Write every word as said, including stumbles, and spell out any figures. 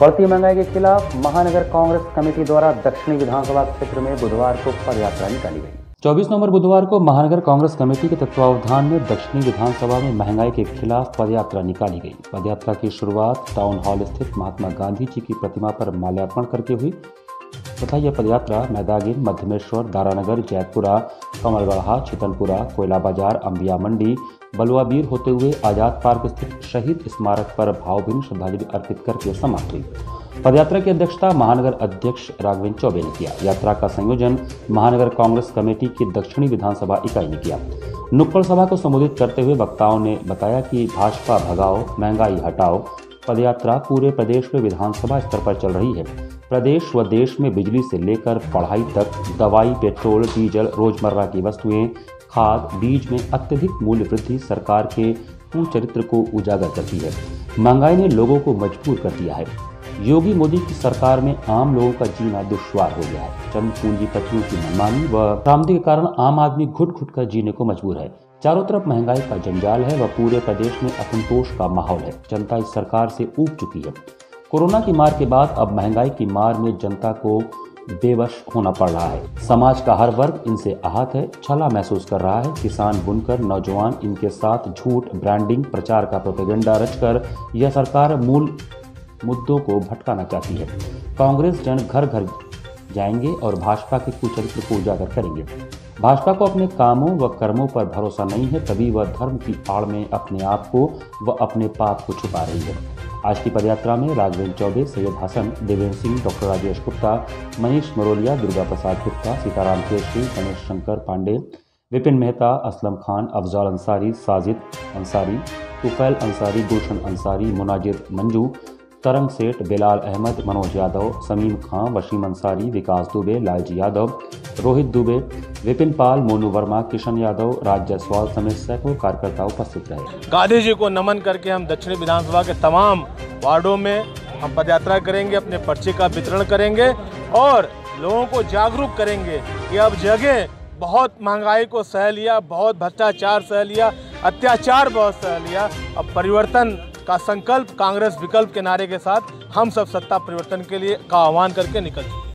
बढ़ती महंगाई के खिलाफ महानगर कांग्रेस कमेटी द्वारा दक्षिणी विधानसभा क्षेत्र में बुधवार को पदयात्रा निकाली गई। चौबीस नवंबर बुधवार को महानगर कांग्रेस कमेटी के तत्वावधान में दक्षिणी विधानसभा में महंगाई के खिलाफ पदयात्रा निकाली गई। पदयात्रा की शुरुआत टाउन हॉल स्थित महात्मा गांधी जी की प्रतिमा पर माल्यार्पण करके हुई तथा यह पदयात्रा मैदागिन, मध्यमेश्वर, दारानगर, जैतपुरा, कमलगढ़ा, छितनपुरा, कोयला बाजार, अम्बिया मंडी, बलुआबीर होते हुए आजाद पार्क स्थित शहीद स्मारक पर भावभीनी श्रद्धांजलि अर्पित करके समाप्त हुई। पदयात्रा की अध्यक्षता महानगर अध्यक्ष राघवेंद्र चौबे ने किया। यात्रा का संयोजन महानगर कांग्रेस कमेटी की दक्षिणी विधानसभा इकाई ने किया। नुक्कड़ सभा को संबोधित करते हुए वक्ताओं ने बताया कि भाजपा भगाओ, महंगाई हटाओ पदयात्रा पूरे प्रदेश में विधानसभा स्तर पर चल रही है। प्रदेश व देश में बिजली से लेकर पढ़ाई तक, दवाई, पेट्रोल, डीजल, रोजमर्रा की वस्तुएं, खाद, बीज में अत्यधिक मूल्य वृद्धि सरकार के कुचरित्र को उजागर करती है। महंगाई ने लोगों को मजबूर कर दिया है। योगी मोदी की सरकार में आम लोगों का जीना दुश्वार हो गया है। चंद पूंजीपतियों की मनमानी व बरामदी के कारण आम आदमी घुट घुट कर जीने को मजबूर है। चारों तरफ महंगाई का जंजाल है व पूरे प्रदेश में असंतोष का माहौल है। जनता इस सरकार से ऊब चुकी है। कोरोना की मार के बाद अब महंगाई की मार में जनता को बेबस होना पड़ रहा है। समाज का हर वर्ग इनसे आहत है, छला महसूस कर रहा है। किसान, बुनकर, नौजवान इनके साथ झूठ, ब्रांडिंग, प्रचार का प्रोपेगेंडा रचकर यह सरकार मूल मुद्दों को भटकाना चाहती है। कांग्रेस जन घर घर जाएंगे और भाजपा के कुचरित्र को उजागर करेंगे। भाजपा को अपने कामों व कर्मों पर भरोसा नहीं है, तभी वह धर्म की आड़ में अपने आप को व अपने पाप को छुपा रही है। आज की पदयात्रा में राघवेंद्र चौबे, सैयद हसन, देवेंद्र सिंह, डॉक्टर राजेश गुप्ता, महेश मरोलिया, दुर्गा प्रसाद गुप्ता, सीताराम केशी, गमेश शंकर पांडे, विपिन मेहता, असलम खान, अफजाल अंसारी, साजिद अंसारी, कुफैल अंसारी, भूषण अंसारी, मुनाजिर, मंजू तरंग, सेठ बिलाल अहमद, मनोज यादव, समीम खां, वशीम अंसारी, विकास दुबे, लालजी यादव, रोहित दुबे, विपिन पाल, मोनू वर्मा, किशन यादव, राज जायसवाल समेत सैकड़ों कार्यकर्ता उपस्थित रहे। गांधी जी को नमन करके हम दक्षिणी विधानसभा के तमाम वार्डों में हम पदयात्रा करेंगे, अपने पर्ची का वितरण करेंगे और लोगों को जागरूक करेंगे कि अब जगह बहुत महंगाई को सह लिया, बहुत भ्रष्टाचार सह लिया, अत्याचार बहुत सह लिया। अब परिवर्तन का संकल्प कांग्रेस विकल्प के नारे के साथ हम सब सत्ता परिवर्तन के लिए का आह्वान करके निकल